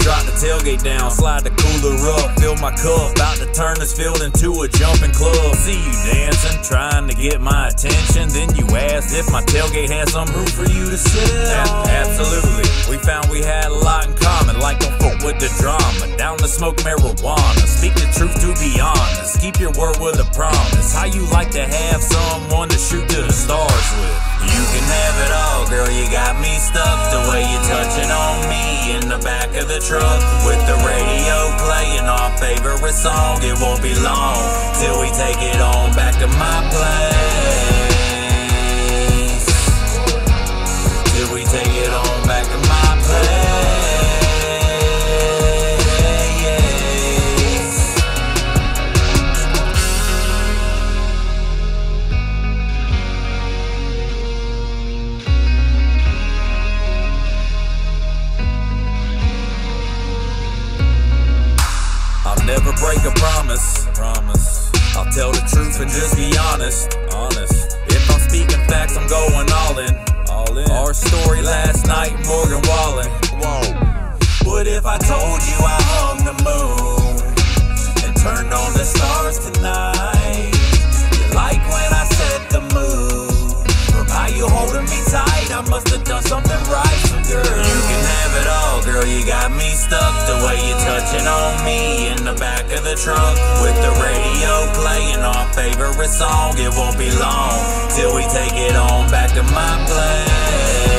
drop the tailgate down, slide the cooler up, fill my cup, about to turn this field into a jumping club. See you dancing, trying to get my attention, then you asked if my tailgate had some room for you to sit on. Absolutely, we found we had a lot in common, like don't fuck with the drama, down to smoke marijuana, speak the truth to be honest, keep your word with a promise, how you like to have someone to shoot to the stars with. You can have it all, girl, you got me stuck, the way you touching on me in the back of the truck, with the radio playing our favorite song. It won't be long till we take it on back to my place, till we take it on back to my Never break a promise. I'll tell the truth and just be honest. If I'm speaking facts, I'm going all in. Our story last night, Morgan Wallen. What if I told you I hung the moon and turned on the stars tonight? You like when I set the mood, from how you holding me tight, I must have done something right, so girl. You can have it all, girl, you got me stuck, the way you touching on me in the back of the truck, with the radio playing our favorite song. It won't be long till we take it on back to my place,